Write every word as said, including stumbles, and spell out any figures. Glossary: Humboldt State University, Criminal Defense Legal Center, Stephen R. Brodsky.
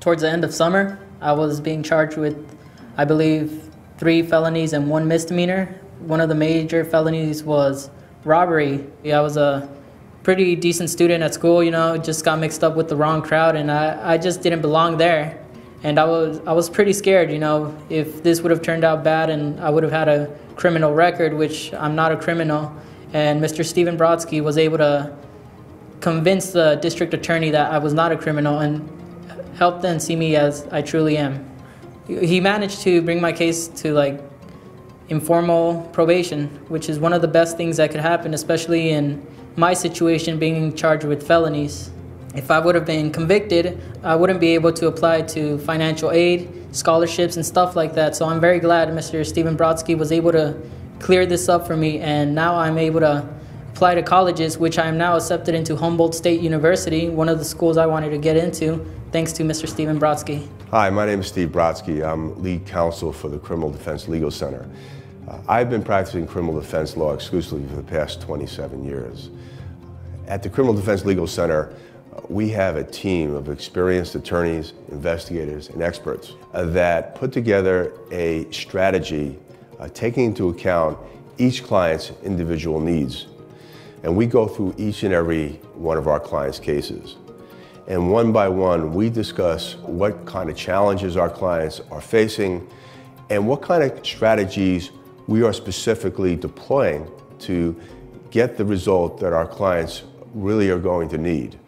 towards the end of summer, I was being charged with, I believe, three felonies and one misdemeanor. One of the major felonies was robbery. I was a pretty decent student at school, you know, just got mixed up with the wrong crowd, and I, I just didn't belong there. And I was, I was pretty scared, you know, if this would have turned out bad and I would have had a criminal record, which I'm not a criminal. And Mister Stephen Brodsky was able to convince the district attorney that I was not a criminal and helped them see me as I truly am. He managed to bring my case to like informal probation, which is one of the best things that could happen, especially in my situation being charged with felonies. If I would have been convicted, I wouldn't be able to apply to financial aid, scholarships, and stuff like that. So I'm very glad Mister Stephen Brodsky was able to clear this up for me, and now I'm able to apply to colleges, which I am now accepted into Humboldt State University, one of the schools I wanted to get into, thanks to Mister Stephen Brodsky. Hi, my name is Steve Brodsky. I'm lead counsel for the Criminal Defense Legal Center. Uh, I've been practicing criminal defense law exclusively for the past twenty-seven years. At the Criminal Defense Legal Center, we have a team of experienced attorneys, investigators, and experts uh, that put together a strategy uh, taking into account each client's individual needs. And we go through each and every one of our clients' cases. And one by one, we discuss what kind of challenges our clients are facing and what kind of strategies we are specifically deploying to get the result that our clients really are going to need.